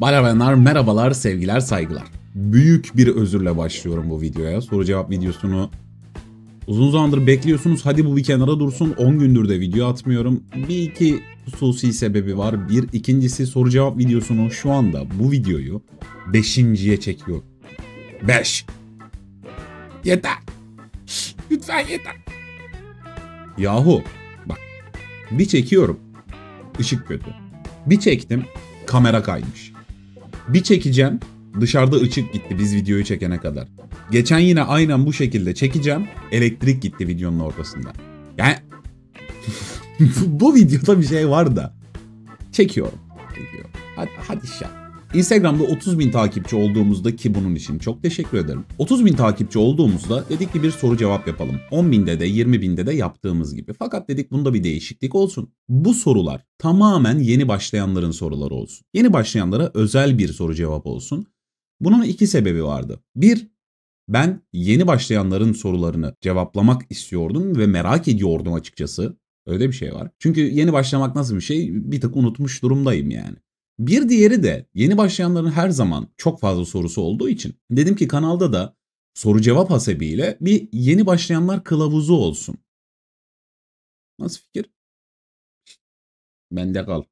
Bayanlar merhabalar, sevgiler, saygılar. Büyük bir özürle başlıyorum bu videoya. Soru cevap videosunu uzun zamandır bekliyorsunuz. Hadi bu bir kenara dursun. 10 gündür de video atmıyorum. Bir iki hususi sebebi var. Bir ikincisi soru cevap videosunu şu anda bu videoyu 5.'ye çekiyor. 5. Yeter. Lütfen yeter. Yahu bak bir çekiyorum. Işık kötü. Bir çektim. Kamera kaymış. Bir çekeceğim. Dışarıda ışık gitti biz videoyu çekene kadar. Geçen yine aynen bu şekilde çekeceğim. Elektrik gitti videonun ortasında. Yani bu videoda bir şey var da. Çekiyorum. Hadi şak. Instagram'da 30.000 takipçi olduğumuzda, ki bunun için çok teşekkür ederim. 30.000 takipçi olduğumuzda dedik ki bir soru cevap yapalım. 10.000'de de 20.000'de de yaptığımız gibi. Fakat dedik bunda bir değişiklik olsun. Bu sorular tamamen yeni başlayanların soruları olsun. Yeni başlayanlara özel bir soru cevap olsun. Bunun iki sebebi vardı. Bir, ben yeni başlayanların sorularını cevaplamak istiyordum ve merak ediyordum açıkçası. Öyle bir şey var. Çünkü yeni başlamak nasıl bir şey? Bir tık unutmuş durumdayım yani. Bir diğeri de yeni başlayanların her zaman çok fazla sorusu olduğu için dedim ki kanalda da soru cevap hasebiyle bir yeni başlayanlar kılavuzu olsun. Nasıl fikir? Bende kal.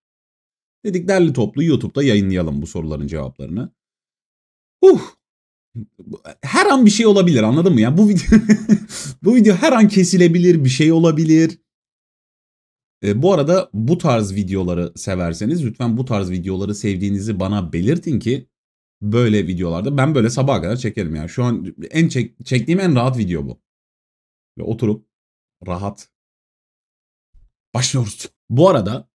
Dedik derli toplu YouTube'da yayınlayalım bu soruların cevaplarını. Her an bir şey olabilir, anladın mı? Yani bu video bu video her an kesilebilir, bir şey olabilir. Bu arada bu tarz videoları severseniz lütfen bu tarz videoları sevdiğinizi bana belirtin ki böyle videolarda ben böyle sabaha kadar çekerim yani. Şu an çektiğim en rahat video bu. Ve oturup rahat başlıyoruz. Bu arada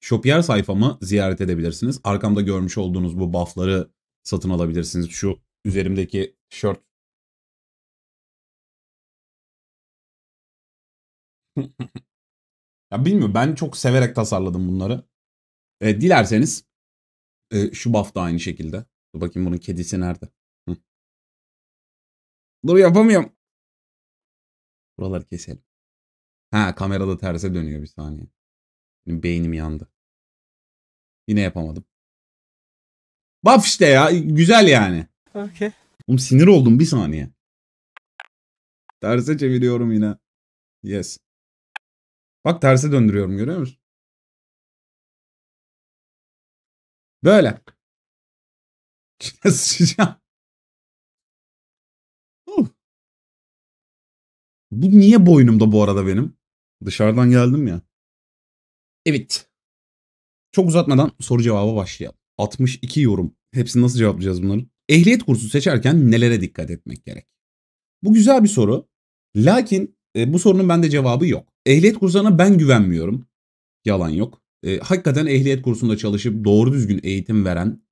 Shopier sayfamı ziyaret edebilirsiniz. Arkamda görmüş olduğunuz bu buff'ları satın alabilirsiniz. Şu üzerimdeki tişört. Ya bilmiyorum, ben çok severek tasarladım bunları. Dilerseniz şu buff da aynı şekilde. Dur bakayım bunun kedisi nerede? Hı. Dur yapamıyorum. Buraları keselim. Ha, kamerada terse dönüyor bir saniye. Benim beynim yandı. Yine yapamadım. Buff işte ya, güzel yani. Okay. Oğlum sinir oldum bir saniye. Terse çeviriyorum yine. Yes. Bak terse döndürüyorum, görüyor musun? Böyle. Bu niye boynumda bu arada benim? Dışarıdan geldim ya. Evet. Çok uzatmadan soru cevaba başlayalım. 62 yorum. Hepsini nasıl cevaplayacağız bunları? Ehliyet kursu seçerken nelere dikkat etmek gerek? Bu güzel bir soru. Lakin bu sorunun bende cevabı yok. Ehliyet kursuna ben güvenmiyorum. Yalan yok. Hakikaten ehliyet kursunda çalışıp doğru düzgün eğitim veren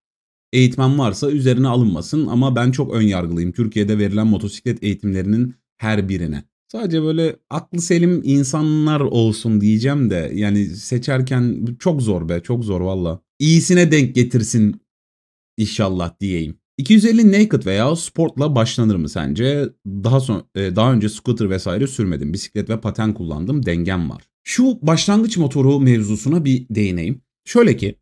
eğitmen varsa üzerine alınmasın. Ama ben çok ön yargılıyım Türkiye'de verilen motosiklet eğitimlerinin her birine. Sadece böyle aklı selim insanlar olsun diyeceğim de yani seçerken çok zor be, çok zor valla. İyisine denk getirsin inşallah diyeyim. 250 naked veya sportla başlanır mı sence? Daha önce scooter vesaire sürmedim. Bisiklet ve paten kullandım. Dengem var. Şu başlangıç motoru mevzusuna bir değineyim. Şöyle ki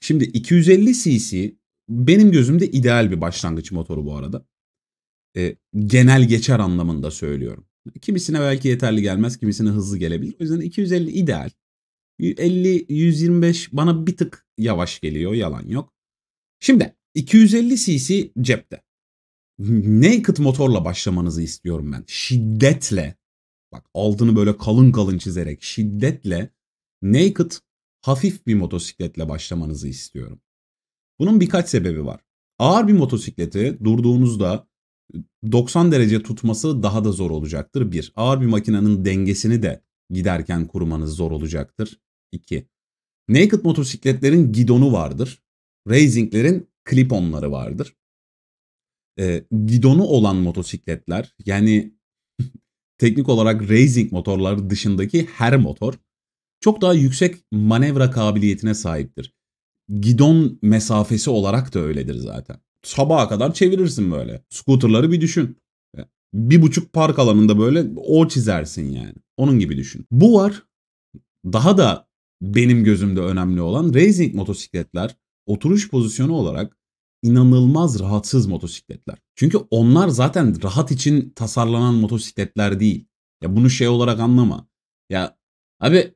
şimdi 250 cc benim gözümde ideal bir başlangıç motoru bu arada. Genel geçer anlamında söylüyorum. Kimisine belki yeterli gelmez, kimisine hızlı gelebilir. O yüzden 250 ideal. 50-125 bana bir tık yavaş geliyor. Yalan yok. Şimdi 250 cc cepte. Naked motorla başlamanızı istiyorum ben. Şiddetle, bak altını böyle kalın kalın çizerek şiddetle naked hafif bir motosikletle başlamanızı istiyorum. Bunun birkaç sebebi var. Ağır bir motosikleti durduğunuzda 90 derece tutması daha da zor olacaktır. 1. Ağır bir makinenin dengesini de giderken kurmanız zor olacaktır. 2. Naked motosikletlerin gidonu vardır. Racing'lerin klip-onları vardır. Gidonu olan motosikletler, yani teknik olarak racing motorları dışındaki her motor çok daha yüksek manevra kabiliyetine sahiptir. Gidon mesafesi olarak da öyledir zaten. Sabaha kadar çevirirsin böyle. Scooter'ları bir düşün. 1,5 park alanında böyle o çizersin yani. Onun gibi düşün. Bu var. Daha da benim gözümde önemli olan racing motosikletler oturuş pozisyonu olarak inanılmaz rahatsız motosikletler. Çünkü onlar zaten rahat için tasarlanan motosikletler değil. Ya bunu şey olarak anlama. Ya abi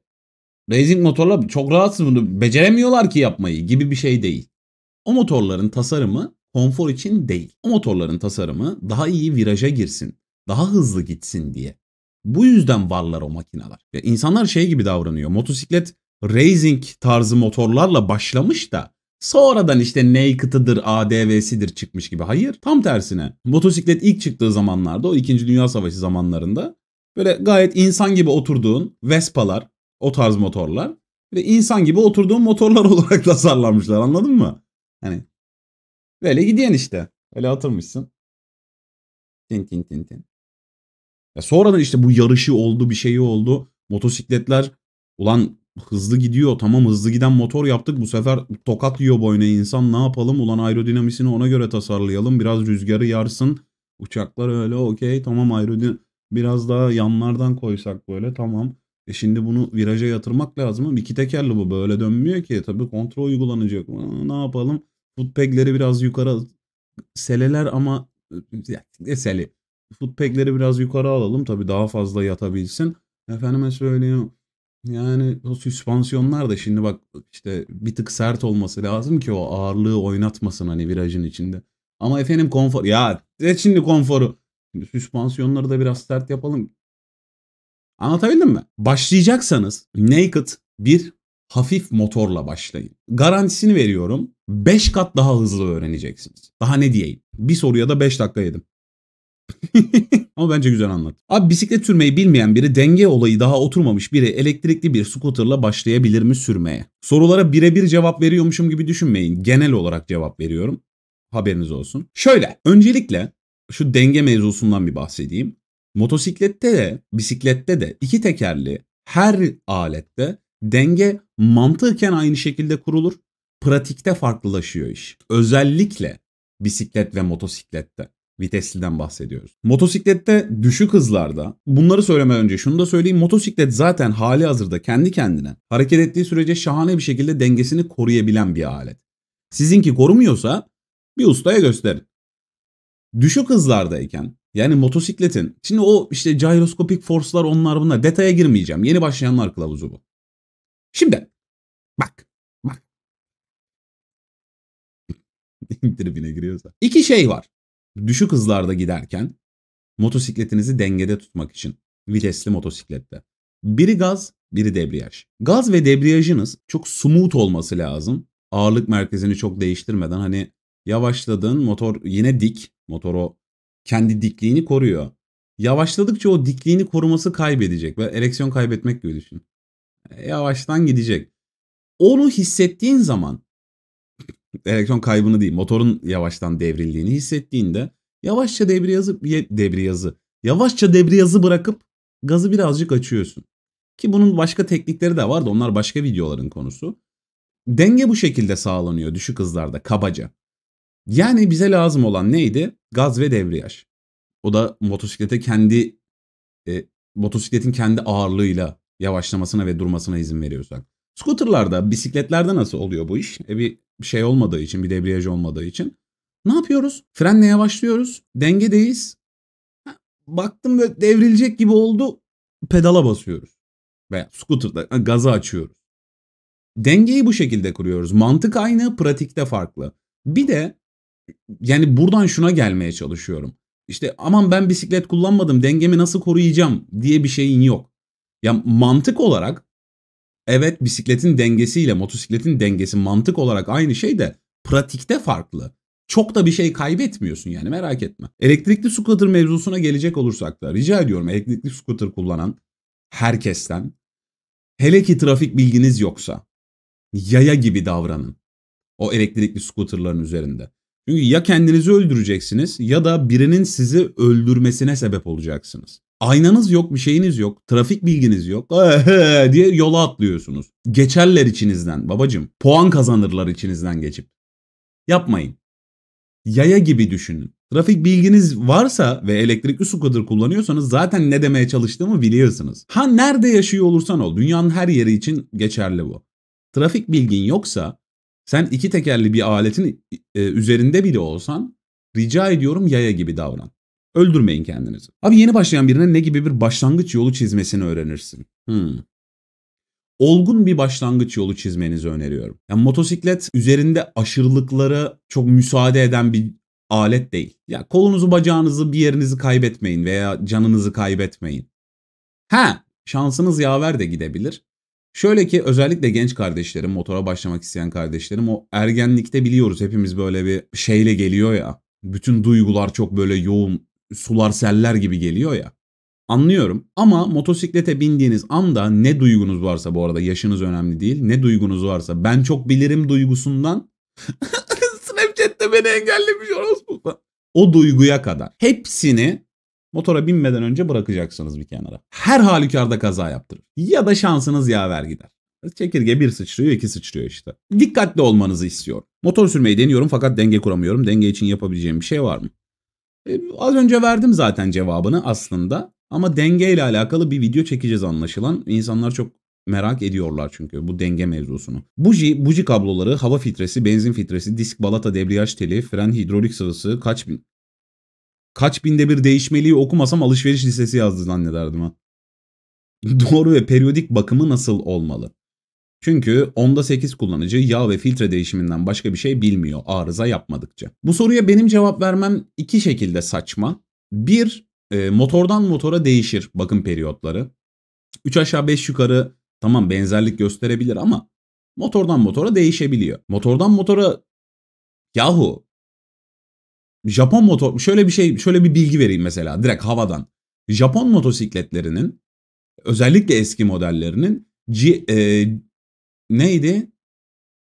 racing motorlar çok rahatsız, bunu beceremiyorlar ki yapmayı gibi bir şey değil. O motorların tasarımı konfor için değil. O motorların tasarımı daha iyi viraja girsin, daha hızlı gitsin diye. Bu yüzden varlar o makineler. Ya insanlar şey gibi davranıyor. Motosiklet racing tarzı motorlarla başlamış da sonradan işte naked'ıdır, ADV'sidir çıkmış gibi. Hayır, tam tersine. Motosiklet ilk çıktığı zamanlarda, o 2. Dünya Savaşı zamanlarında böyle gayet insan gibi oturduğun Vespa'lar, o tarz motorlar ve insan gibi oturduğun motorlar olarak tasarlanmışlar, anladın mı? Hani böyle gidiyen işte. Öyle atılmışsın. Tin tin tin tin. Ya sonradan işte bu yarışı oldu, bir şeyi oldu. Motosikletler ulan hızlı gidiyor, tamam hızlı giden motor yaptık, bu sefer tokat yiyor boyuna insan, ne yapalım ulan aerodinamisini ona göre tasarlayalım, biraz rüzgarı yarsın, uçaklar öyle okey tamam, aerodinamik biraz daha yanlardan koysak böyle tamam, şimdi bunu viraja yatırmak lazım, iki tekerli bu böyle dönmüyor ki tabi, kontrol uygulanacak, ne yapalım footpegleri biraz yukarı seleler ama seli footpegleri biraz yukarı alalım tabi daha fazla yatabilsin, efendime söyleyeyim. Yani o süspansiyonlar da şimdi bak işte bir tık sert olması lazım ki o ağırlığı oynatmasın hani virajın içinde. Ama efendim konfor, ya şimdi konforu, şimdi süspansiyonları da biraz sert yapalım. Anlatabildim mi? Başlayacaksanız naked bir hafif motorla başlayın. Garantisini veriyorum, 5 kat daha hızlı öğreneceksiniz. Daha ne diyeyim? Bir soruya da 5 dakika yedim. Ama bence güzel anlat. Abi bisiklet sürmeyi bilmeyen biri, denge olayı daha oturmamış biri elektrikli bir scooterla başlayabilir mi sürmeye? Sorulara birebir cevap veriyormuşum gibi düşünmeyin. Genel olarak cevap veriyorum. Haberiniz olsun. Şöyle, öncelikle şu denge mevzusundan bir bahsedeyim. Motosiklette de, bisiklette de, iki tekerli her alette denge mantıken aynı şekilde kurulur. Pratikte farklılaşıyor iş. Özellikle bisiklet ve motosiklette. Vitesliden bahsediyoruz. Motosiklette düşük hızlarda, bunları söylemeden önce şunu da söyleyeyim. Motosiklet zaten hali hazırda kendi kendine hareket ettiği sürece şahane bir şekilde dengesini koruyabilen bir alet. Sizinki korumuyorsa bir ustaya gösterin. Düşük hızlardayken, yani motosikletin, şimdi o işte gyroskopik force'lar, onlar bunlar, detaya girmeyeceğim. Yeni başlayanlar kılavuzu bu. Şimdi bak. Tribine giriyorsa. İki şey var. Düşük hızlarda giderken motosikletinizi dengede tutmak için vitesli motosiklette. Biri gaz, biri debriyaj. Gaz ve debriyajınız çok smooth olması lazım. Ağırlık merkezini çok değiştirmeden, hani yavaşladığın motor yine dik. Motor o kendi dikliğini koruyor. Yavaşladıkça o dikliğini koruması kaybedecek ve ereksiyon kaybetmek gibi düşün. Yavaştan gidecek. Onu hissettiğin zaman, elektron kaybını değil, motorun yavaştan devrildiğini hissettiğinde yavaşça debriyazı bırakıp gazı birazcık açıyorsun. Ki bunun başka teknikleri de var da onlar başka videoların konusu. Denge bu şekilde sağlanıyor düşük hızlarda kabaca. Yani bize lazım olan neydi? Gaz ve debriyaj. O da motosikletin kendi ağırlığıyla yavaşlamasına ve durmasına izin veriyorsak. Scooter'larda, bisikletlerde nasıl oluyor bu iş? Bir şey olmadığı için, bir debriyaj olmadığı için. Ne yapıyoruz? Frenle yavaşlıyoruz. Dengedeyiz. Baktım böyle devrilecek gibi oldu. Pedala basıyoruz. Veya scooter'da gazı açıyoruz. Dengeyi bu şekilde kuruyoruz. Mantık aynı, pratikte farklı. Bir de yani buradan şuna gelmeye çalışıyorum. İşte aman ben bisiklet kullanmadım, dengemi nasıl koruyacağım diye bir şeyin yok. Ya mantık olarak evet, bisikletin dengesiyle motosikletin dengesi mantık olarak aynı şey de pratikte farklı. Çok da bir şey kaybetmiyorsun yani, merak etme. Elektrikli scooter mevzusuna gelecek olursak da rica ediyorum elektrikli scooter kullanan herkesten, hele ki trafik bilginiz yoksa, yaya gibi davranın o elektrikli scooterların üzerinde. Çünkü ya kendinizi öldüreceksiniz ya da birinin sizi öldürmesine sebep olacaksınız. Aynanız yok, bir şeyiniz yok, trafik bilginiz yok diye yola atlıyorsunuz. Geçerler içinizden babacım. Puan kazanırlar içinizden geçip. Yapmayın. Yaya gibi düşünün. Trafik bilginiz varsa ve elektrikli scooter kullanıyorsanız zaten ne demeye çalıştığımı biliyorsunuz. Ha nerede yaşıyor olursan ol, dünyanın her yeri için geçerli bu. Trafik bilgin yoksa Sen iki tekerli bir aletin üzerinde bile olsan rica ediyorum yaya gibi davran. Öldürmeyin kendinizi. Abi yeni başlayan birine ne gibi bir başlangıç yolu çizmesini öğrenirsin? Olgun bir başlangıç yolu çizmenizi öneriyorum. Yani motosiklet üzerinde aşırılıklara çok müsaade eden bir alet değil. Ya kolunuzu, bacağınızı, bir yerinizi kaybetmeyin veya canınızı kaybetmeyin. Şansınız yaver de gidebilir. Şöyle ki özellikle genç kardeşlerim, motora başlamak isteyen kardeşlerim, o ergenlikte biliyoruz hepimiz böyle bir şeyle geliyor ya. Bütün duygular çok böyle yoğun, sular seller gibi geliyor ya. Anlıyorum ama motosiklete bindiğiniz anda ne duygunuz varsa, bu arada yaşınız önemli değil, ne duygunuz varsa, ben çok bilirim duygusundan Snapchat'te beni engellemiş orospu, o duyguya kadar hepsini motora binmeden önce bırakacaksınız bir kenara. Her halükarda kaza yaptırır ya da şansınız yaver gider. Çekirge bir sıçrıyor, iki sıçrıyor işte. Dikkatli olmanızı istiyorum. Motor sürmeyi deniyorum fakat denge kuramıyorum. Denge için yapabileceğim bir şey var mı? Az önce verdim zaten cevabını aslında. Ama denge ile alakalı bir video çekeceğiz anlaşılan. İnsanlar çok merak ediyorlar çünkü bu denge mevzusunu. Buji kabloları, hava filtresi, benzin filtresi, disk, balata, debriyaj teli, fren, hidrolik sıvısı kaç binde bir değişmeliği okumasam alışveriş listesi yazdı zannederdim ha. Doğru ve periyodik bakımı nasıl olmalı? Çünkü onda 8 kullanıcı yağ ve filtre değişiminden başka bir şey bilmiyor arıza yapmadıkça. Bu soruya benim cevap vermem iki şekilde saçma. Bir, motordan motora değişir bakım periyotları. 3 aşağı 5 yukarı tamam benzerlik gösterebilir ama motordan motora değişebiliyor. Motordan motora yahu Japon motor, şöyle bir bilgi vereyim mesela direkt havadan. Japon motosikletlerinin özellikle eski modellerinin neydi?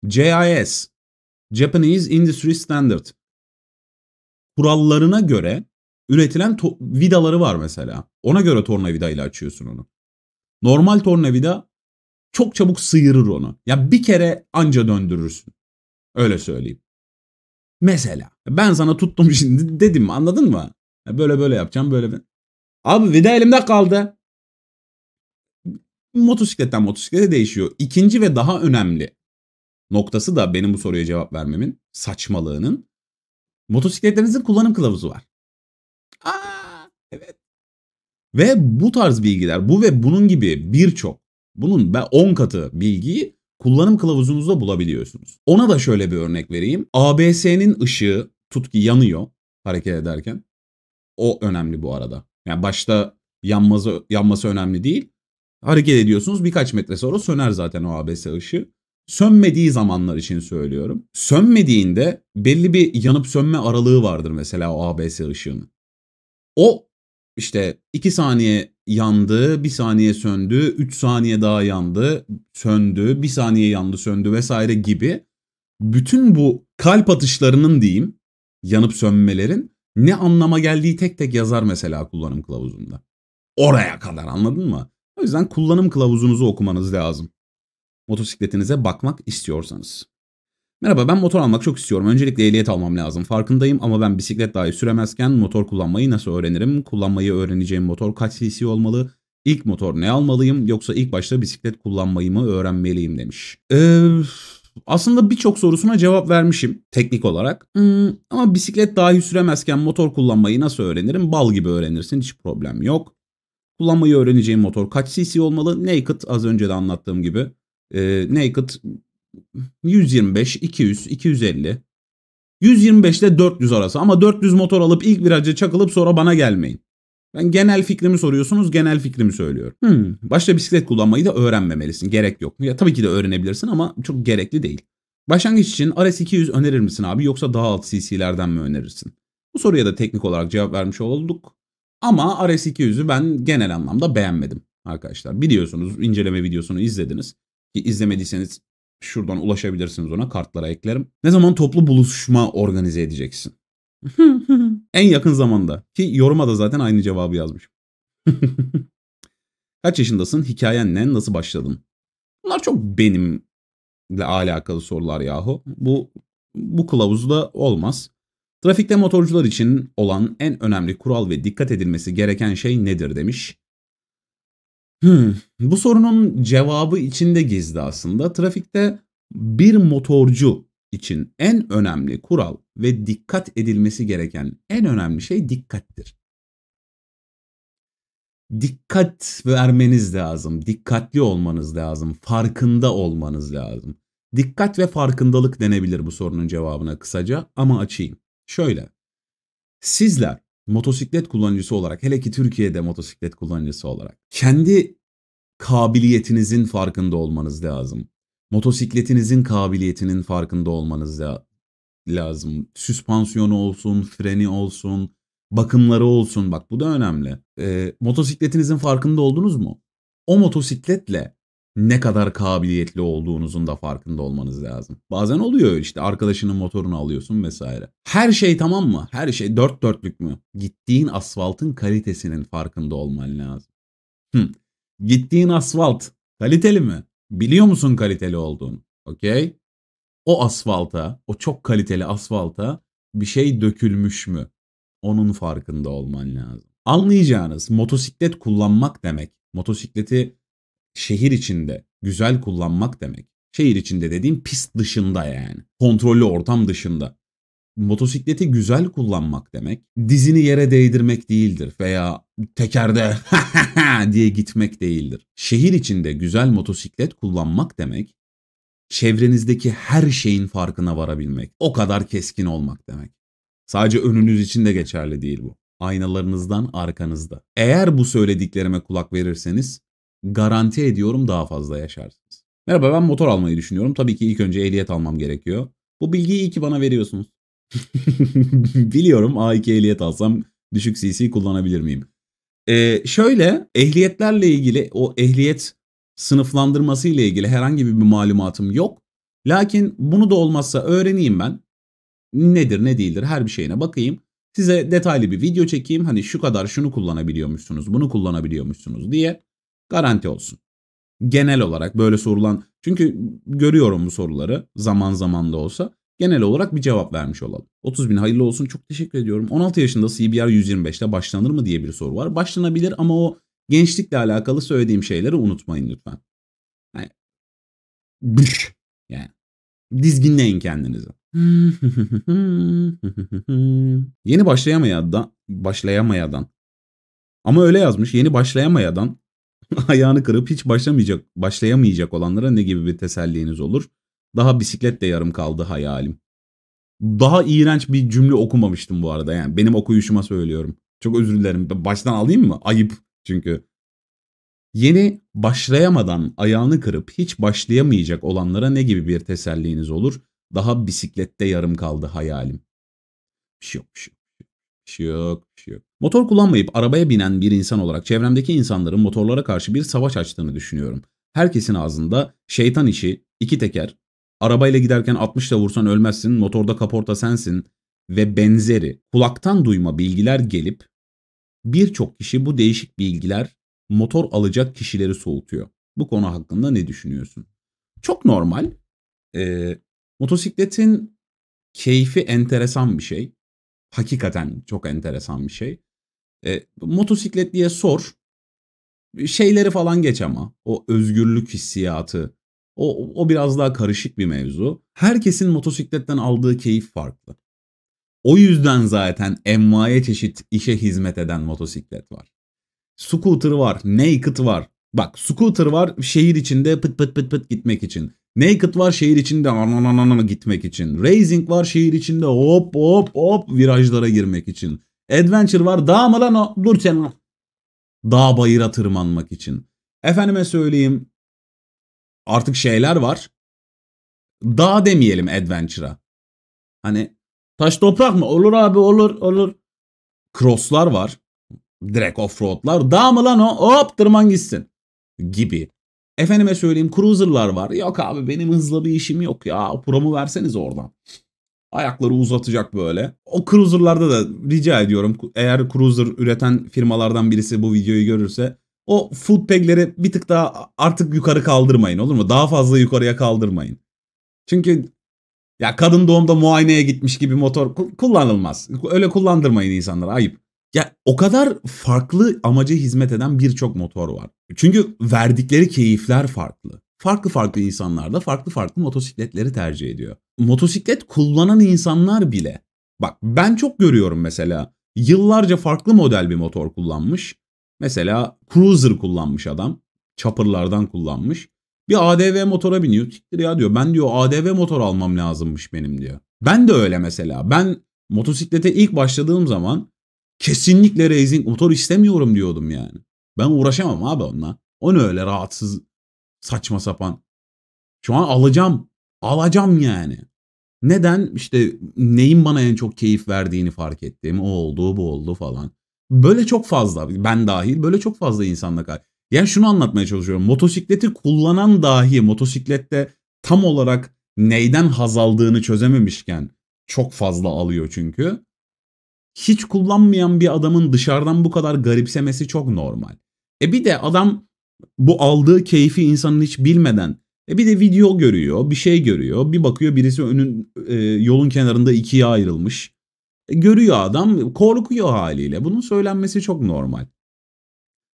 JIS, Japanese Industry Standard kurallarına göre üretilen vidaları var mesela. Ona göre tornavida ile açıyorsun onu. Normal tornavida çok çabuk sıyırır onu. Ya bir kere anca döndürürsün. Öyle söyleyeyim. Mesela ben sana tuttum şimdi dedim, anladın mı? Böyle böyle yapacağım böyle. Abi vida elimde kaldı. Motosikletten motosiklete değişiyor. İkinci ve daha önemli noktası da benim bu soruya cevap vermemin saçmalığının, motosikletlerinizin kullanım kılavuzu var. Evet. Ve bu tarz bilgiler, bu ve bunun gibi birçok, bunun 10 katı bilgiyi kullanım kılavuzunuzda bulabiliyorsunuz. Ona da şöyle bir örnek vereyim. ABS'nin ışığı tut ki yanıyor hareket ederken. O önemli bu arada. Yani başta yanması önemli değil. Hareket ediyorsunuz, birkaç metre sonra söner zaten o ABS ışığı. Sönmediği zamanlar için söylüyorum. Sönmediğinde belli bir yanıp sönme aralığı vardır mesela o ABS ışığının. O işte 2 saniye yandı, 1 saniye söndü, 3 saniye daha yandı, söndü, 1 saniye yandı, söndü vesaire gibi bütün bu kalp atışlarının diyeyim, yanıp sönmelerin ne anlama geldiği tek tek yazar mesela kullanım kılavuzunda. Oraya kadar, anladın mı? O yüzden kullanım kılavuzunuzu okumanız lazım. Motosikletinize bakmak istiyorsanız. Merhaba, ben motor almak çok istiyorum. Öncelikle ehliyet almam lazım. Farkındayım ama ben bisiklet dahi süremezken motor kullanmayı nasıl öğrenirim? Kullanmayı öğreneceğim motor kaç cc olmalı? İlk motor ne almalıyım? Yoksa ilk başta bisiklet kullanmayı mı öğrenmeliyim demiş. Aslında birçok sorusuna cevap vermişim teknik olarak. Ama bisiklet dahi süremezken motor kullanmayı nasıl öğrenirim? Bal gibi öğrenirsin, hiç problem yok. Kullanmayı öğreneceğim motor kaç cc olmalı? Naked, az önce de anlattığım gibi. Naked 125, 200, 250. 125 ile 400 arası ama 400 motor alıp ilk viraja çakılıp sonra bana gelmeyin. Ben genel fikrimi soruyorsunuz, genel fikrimi söylüyorum. Başta bisiklet kullanmayı da öğrenmemelisin, gerek yok. Ya tabii ki de öğrenebilirsin ama çok gerekli değil. Başlangıç için RS 200 önerir misin abi, yoksa daha alt cc'lerden mi önerirsin? Bu soruya da teknik olarak cevap vermiş olduk. Ama RS 200'ü ben genel anlamda beğenmedim arkadaşlar. Biliyorsunuz, inceleme videosunu izlediniz. Ki izlemediyseniz şuradan ulaşabilirsiniz ona, kartlara eklerim. Ne zaman toplu buluşma organize edeceksin? En yakın zamanda. Ki yoruma da zaten aynı cevabı yazmışım. Kaç yaşındasın? Hikayen ne? Nasıl başladın? Bunlar çok benimle alakalı sorular yahu. Bu kılavuzda olmaz. Trafikte motorcular için olan en önemli kural ve dikkat edilmesi gereken şey nedir demiş. Bu sorunun cevabı içinde gizli aslında. Trafikte bir motorcu için en önemli kural ve dikkat edilmesi gereken en önemli şey dikkattir. Dikkat vermeniz lazım, dikkatli olmanız lazım, farkında olmanız lazım. Dikkat ve farkındalık denebilir bu sorunun cevabına kısaca ama açayım. Şöyle, sizler motosiklet kullanıcısı olarak, hele ki Türkiye'de motosiklet kullanıcısı olarak kendi kabiliyetinizin farkında olmanız lazım. Motosikletinizin kabiliyetinin farkında olmanız lazım. Süspansiyonu olsun, freni olsun, bakımları olsun. Bak bu da önemli. Motosikletinizin farkında oldunuz mu? O motosikletle ne kadar kabiliyetli olduğunuzun da farkında olmanız lazım. Bazen oluyor işte, arkadaşının motorunu alıyorsun vesaire. Her şey tamam mı? Her şey dört dörtlük mü? Gittiğin asfaltın kalitesinin farkında olman lazım. Gittiğin asfalt kaliteli mi? Biliyor musun kaliteli olduğunu? Okey. O asfalta, o çok kaliteli asfalta bir şey dökülmüş mü? Onun farkında olman lazım. Anlayacağınız, motosiklet kullanmak demek, motosikleti şehir içinde güzel kullanmak demek. Şehir içinde dediğim pist dışında yani. Kontrollü ortam dışında. Motosikleti güzel kullanmak demek, dizini yere değdirmek değildir veya tekerde diye gitmek değildir. Şehir içinde güzel motosiklet kullanmak demek, çevrenizdeki her şeyin farkına varabilmek, o kadar keskin olmak demek. Sadece önünüz için de geçerli değil bu. Aynalarınızdan arkanızda. Eğer bu söylediklerime kulak verirseniz, garanti ediyorum daha fazla yaşarsınız. Merhaba, ben motor almayı düşünüyorum. Tabii ki ilk önce ehliyet almam gerekiyor. Bu bilgiyi iyi ki bana veriyorsunuz. Biliyorum, A2 ehliyet alsam düşük cc kullanabilir miyim? Şöyle, ehliyetlerle ilgili, o ehliyet sınıflandırması ile ilgili herhangi bir malumatım yok. Lakin bunu da olmazsa öğreneyim ben. Nedir ne değildir, her bir şeyine bakayım. Size detaylı bir video çekeyim. Hani şu kadar şunu kullanabiliyormuşsunuz, bunu kullanabiliyormuşsunuz diye garanti olsun. Genel olarak böyle sorulan, çünkü görüyorum bu soruları zaman zaman da olsa. Genel olarak bir cevap vermiş olalım. 30.000 hayırlı olsun, çok teşekkür ediyorum. 16 yaşında CBR 125'te başlanır mı diye bir soru var. Başlanabilir ama o gençlikle alakalı söylediğim şeyleri unutmayın lütfen. Yani dizginleyin kendinizi. Yeni başlayamayadan. Ama öyle yazmış, yeni başlayamayadan ayağını kırıp hiç başlayamayacak olanlara ne gibi bir teselliniz olur? Daha bisiklet de yarım kaldı hayalim. Daha iğrenç bir cümle okumamıştım bu arada. Yani benim okuyuşuma söylüyorum. Çok özür dilerim. Baştan alayım mı? Ayıp çünkü. Yeni başlayamadan ayağını kırıp hiç başlayamayacak olanlara ne gibi bir teselliniz olur? Daha bisiklette yarım kaldı hayalim. Bir şey yok, bir şey yok. Bir şey yok, bir şey yok. Motor kullanmayıp arabaya binen bir insan olarak çevremdeki insanların motorlara karşı bir savaş açtığını düşünüyorum. Herkesin ağzında şeytan işi, iki teker, arabayla giderken 60'la vursan ölmezsin, motorda kaporta sensin ve benzeri kulaktan duyma bilgiler gelip birçok kişi, bu değişik bilgiler motor alacak kişileri soğutuyor. Bu konu hakkında ne düşünüyorsun? Çok normal. Motosikletin keyfi enteresan bir şey. Hakikaten çok enteresan bir şey. Motosikletliye sor. Şeyleri falan geç ama. O özgürlük hissiyatı. O biraz daha karışık bir mevzu. Herkesin motosikletten aldığı keyif farklı. O yüzden zaten envai çeşit işe hizmet eden motosiklet var. Scooter var, naked var. Bak scooter var şehir içinde pıt pıt pıt pıt gitmek için. Naked var şehir içinde ananana gitmek için. Racing var şehir içinde hop hop hop virajlara girmek için. Adventure var dağmadan dur sen. Dağ bayıra tırmanmak için. Efendime söyleyeyim. Artık şeyler var. Dağ demeyelim adventure'a. Hani taş toprak mı? Olur abi, olur. Cross'lar var. Direkt offroad'lar. Dağ mı lan o? Hop tırman gitsin. Gibi. Efendime söyleyeyim cruiser'lar var. Yok abi benim hızlı bir işim yok ya. Promu verseniz oradan. Ayakları uzatacak böyle. O cruiser'larda da rica ediyorum. Eğer cruiser üreten firmalardan birisi bu videoyu görürse o food peg'leri bir tık daha artık yukarı kaldırmayın, olur mu? Daha fazla yukarıya kaldırmayın. Çünkü ya kadın doğumda muayeneye gitmiş gibi motor kullanılmaz. Öyle kullandırmayın insanlara, ayıp. Ya o kadar farklı amaca hizmet eden birçok motor var. Çünkü verdikleri keyifler farklı. farklı farklı insanlar da farklı farklı motosikletleri tercih ediyor. Motosiklet kullanan insanlar bile. Bak ben çok görüyorum mesela. Yıllarca farklı model bir motor kullanmış. Mesela cruiser kullanmış adam. Chopper'lardan kullanmış. Bir ADV motora biniyor. Siktir ya diyor. Ben diyor ADV motor almam lazımmış benim diyor. Ben de öyle mesela. Ben motosiklete ilk başladığım zaman kesinlikle racing motor istemiyorum diyordum yani. Ben uğraşamam abi onunla. O ne öyle rahatsız saçma sapan. Şu an alacağım. Alacağım yani. Neden? İşte neyin bana en çok keyif verdiğini fark ettim. O oldu, bu oldu falan. Böyle çok fazla, ben dahil böyle çok fazla insanla karşı. Yani şunu anlatmaya çalışıyorum. Motosikleti kullanan dahi motosiklette tam olarak neyden haz aldığını çözememişken çok fazla alıyor çünkü. Hiç kullanmayan bir adamın dışarıdan bu kadar garipsemesi çok normal. Bir de adam bu aldığı keyfi insanın hiç bilmeden bir de video görüyor, bir şey görüyor. Bir bakıyor birisi yolun kenarında ikiye ayrılmış. Görüyor adam, korkuyor haliyle. Bunun söylenmesi çok normal.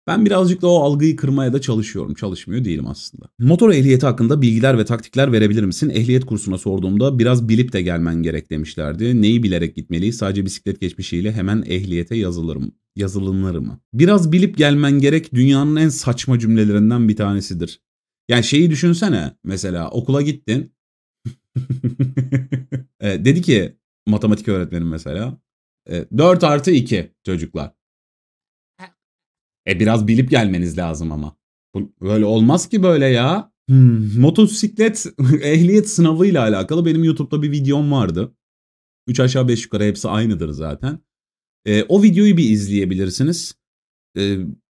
Ben birazcık da o algıyı kırmaya da çalışıyorum. Çalışmıyor değilim aslında. Motor ehliyeti hakkında bilgiler ve taktikler verebilir misin? Ehliyet kursuna sorduğumda biraz bilip de gelmen gerek demişlerdi. Neyi bilerek gitmeliyiz? Sadece bisiklet geçmişiyle hemen ehliyete yazılınır mı? Biraz bilip gelmen gerek dünyanın en saçma cümlelerinden bir tanesidir. Yani şeyi düşünsene. Mesela okula gittin. Dedi ki matematik öğretmenim mesela. 4+2 çocuklar. Biraz bilip gelmeniz lazım ama. Böyle olmaz ki böyle ya. Motosiklet ehliyet sınavıyla alakalı benim YouTube'da bir videom vardı. 3 aşağı 5 yukarı hepsi aynıdır zaten. O videoyu bir izleyebilirsiniz.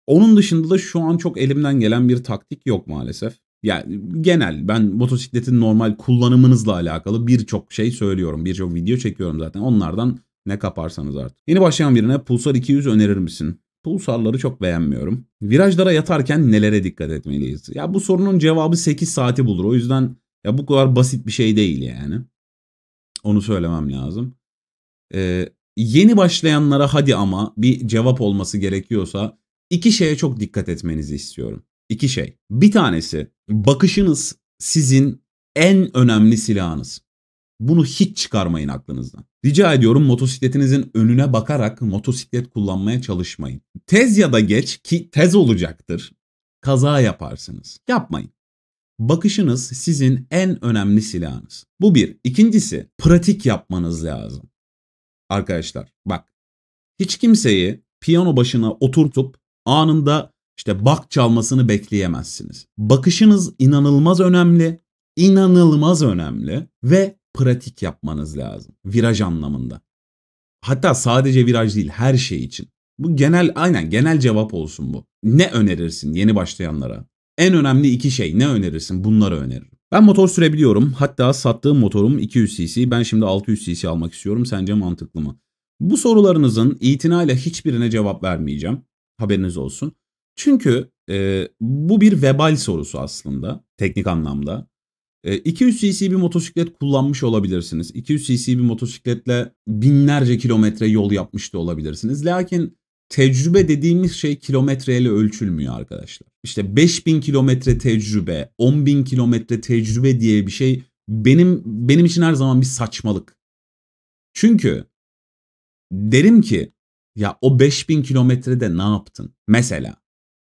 Onun dışında da şu an çok elimden gelen bir taktik yok maalesef. Yani genel ben motosikletin normal kullanımınızla alakalı birçok şey söylüyorum. Birçok video çekiyorum zaten. Onlardan ne kaparsanız artık. Yeni başlayan birine Pulsar 200 önerir misin? Pulsarları çok beğenmiyorum. Virajlara yatarken nelere dikkat etmeliyiz? Ya bu sorunun cevabı 8 saati bulur. O yüzden ya bu kadar basit bir şey değil yani. Onu söylemem lazım. Yeni başlayanlara hadi ama bir cevap olması gerekiyorsa 2 şeye çok dikkat etmenizi istiyorum. 2 şey. Bir tanesi bakışınız sizin en önemli silahınız. Bunu hiç çıkarmayın aklınızdan. Rica ediyorum motosikletinizin önüne bakarak motosiklet kullanmaya çalışmayın. Tez ya da geç ki tez olacaktır. Kaza yaparsınız. Yapmayın. Bakışınız sizin en önemli silahınız. Bu bir. İkincisi pratik yapmanız lazım. Arkadaşlar bak. Hiç kimseyi piyano başına oturtup anında işte bak çalmasını bekleyemezsiniz. Bakışınız inanılmaz önemli. İnanılmaz önemli ve pratik yapmanız lazım. Viraj anlamında. Hatta sadece viraj değil her şey için. Bu genel aynen genel cevap olsun bu. Ne önerirsin yeni başlayanlara? En önemli 2 şey ne önerirsin? Bunları öneririm. Ben motor sürebiliyorum. Hatta sattığım motorum 200 cc. Ben şimdi 600 cc almak istiyorum. Sence mantıklı mı? Bu sorularınızın itinayla hiçbirine cevap vermeyeceğim. Haberiniz olsun. Çünkü bu bir vebal sorusu aslında. Teknik anlamda. 200 cc bir motosiklet kullanmış olabilirsiniz. 200 cc bir motosikletle binlerce kilometre yol yapmış da olabilirsiniz. Lakin tecrübe dediğimiz şey kilometreyle ölçülmüyor arkadaşlar. İşte 5000 kilometre tecrübe, 10.000 kilometre tecrübe diye bir şey benim için her zaman bir saçmalık. Çünkü derim ki ya o 5000 kilometrede ne yaptın? Mesela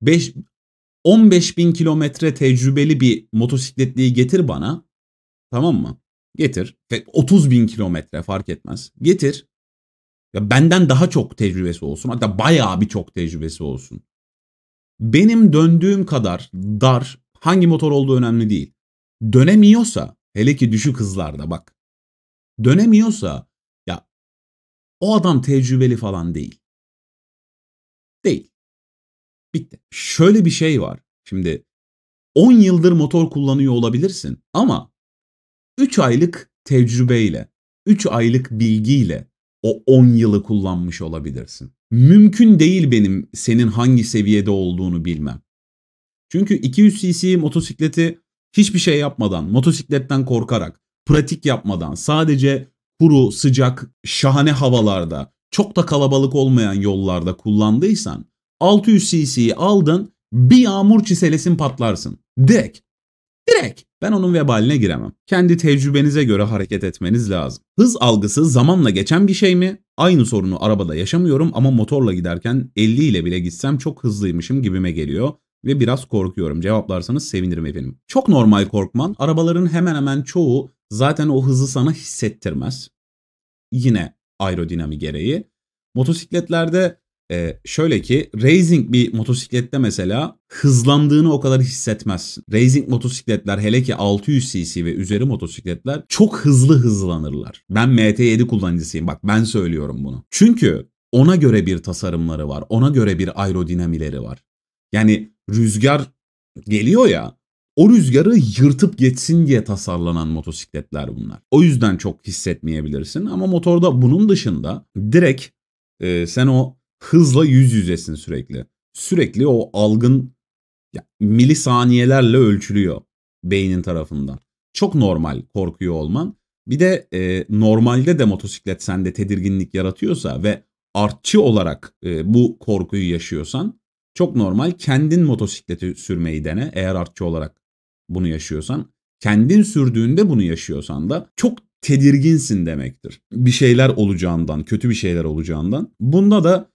15.000 kilometre tecrübeli bir motosikletliyi getir bana. Tamam mı? Getir. 30.000 kilometre fark etmez. Getir. Ya benden daha çok tecrübesi olsun. Hatta bayağı bir çok tecrübesi olsun. Benim döndüğüm kadar dar, hangi motor olduğu önemli değil. Dönemiyorsa, hele ki düşük hızlarda bak. Dönemiyorsa ya o adam tecrübeli falan değil. Değil. Bitti. Şöyle bir şey var. Şimdi 10 yıldır motor kullanıyor olabilirsin ama 3 aylık tecrübeyle, 3 aylık bilgiyle o 10 yılı kullanmış olabilirsin. Mümkün değil benim senin hangi seviyede olduğunu bilmem. Çünkü 200 cc motosikleti hiçbir şey yapmadan, motosikletten korkarak, pratik yapmadan, sadece kuru, sıcak, şahane havalarda, çok da kalabalık olmayan yollarda kullandıysan 600 cc'yi aldın, bir yağmur çiselesin patlarsın. Direkt. Direkt. Ben onun vebaline giremem. Kendi tecrübenize göre hareket etmeniz lazım. Hız algısı zamanla geçen bir şey mi? Aynı sorunu arabada yaşamıyorum ama motorla giderken 50 ile bile gitsem çok hızlıymışım gibime geliyor ve biraz korkuyorum. Cevaplarsanız sevinirim efendim. Çok normal korkman. Arabaların hemen hemen çoğu zaten o hızı sana hissettirmez. Yine aerodinami gereği. Motosikletlerde şöyle ki racing bir motosiklette mesela hızlandığını o kadar hissetmezsin. Racing motosikletler, hele ki 600 cc ve üzeri motosikletler çok hızlı hızlanırlar. Ben MT7 kullanıcısıyım, bak ben söylüyorum bunu. Çünkü ona göre bir tasarımları var, ona göre bir aerodinamileri var. Yani rüzgar geliyor ya, o rüzgarı yırtıp geçsin diye tasarlanan motosikletler bunlar. O yüzden çok hissetmeyebilirsin ama motorda bunun dışında direkt sen o hızla yüz yüzesin sürekli. Sürekli o algın ya, milisaniyelerle ölçülüyor beynin tarafından. Çok normal korkuyor olman. Bir de normalde de motosiklet sende tedirginlik yaratıyorsa ve artçı olarak bu korkuyu yaşıyorsan çok normal, kendin motosikleti sürmeyi dene eğer artçı olarak bunu yaşıyorsan. Kendin sürdüğünde bunu yaşıyorsan da çok tedirginsin demektir. Bir şeyler olacağından, kötü bir şeyler olacağından. Bunda da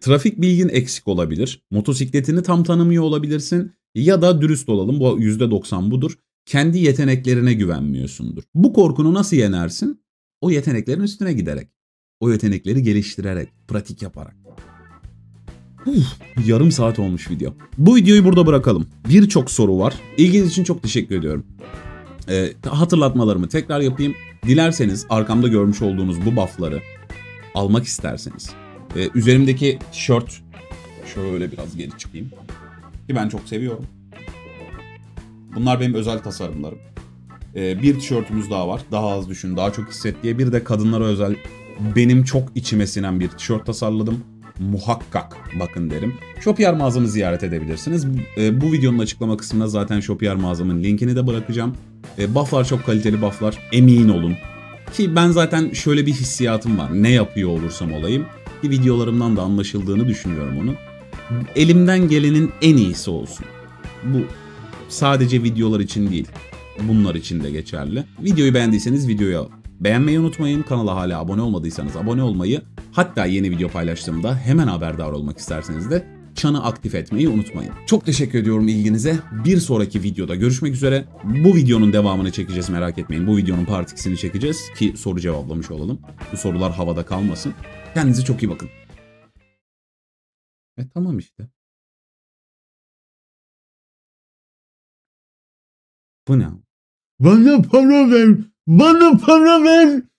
trafik bilgin eksik olabilir. Motosikletini tam tanımıyor olabilirsin. Ya da dürüst olalım, bu %90 budur. Kendi yeteneklerine güvenmiyorsundur. Bu korkunu nasıl yenersin? O yeteneklerin üstüne giderek. O yetenekleri geliştirerek, pratik yaparak. Yarım saat olmuş video. Bu videoyu burada bırakalım. Birçok soru var. İlginiz için çok teşekkür ediyorum. Hatırlatmalarımı tekrar yapayım. Dilerseniz arkamda görmüş olduğunuz bu buffları almak isterseniz. Üzerimdeki tişört, şöyle biraz geri çıkayım, ki ben çok seviyorum. Bunlar benim özel tasarımlarım. Bir tişörtümüz daha var. Daha az düşün, daha çok hisset diye. Bir de kadınlara özel benim çok içime sinen bir tişört tasarladım. Muhakkak bakın derim. Shopier mağazamı ziyaret edebilirsiniz. Bu videonun açıklama kısmına zaten Shopier mağazamın linkini de bırakacağım. Bufflar çok kaliteli bufflar. Emin olun. Ki ben zaten şöyle bir hissiyatım var. Ne yapıyor olursam olayım. Ki videolarımdan da anlaşıldığını düşünüyorum onu. Elimden gelenin en iyisi olsun. Bu sadece videolar için değil. Bunlar için de geçerli. Videoyu beğendiyseniz videoya beğenmeyi unutmayın. Kanala hala abone olmadıysanız abone olmayı, hatta yeni video paylaştığımda hemen haberdar olmak isterseniz de çanı aktif etmeyi unutmayın. Çok teşekkür ediyorum ilginize. Bir sonraki videoda görüşmek üzere. Bu videonun devamını çekeceğiz, merak etmeyin. Bu videonun part 2'sini çekeceğiz ki soru cevaplamış olalım. Bu sorular havada kalmasın. Kendinize çok iyi bakın. Tamam işte. Bu ne? Bana para ver! Bana para ver!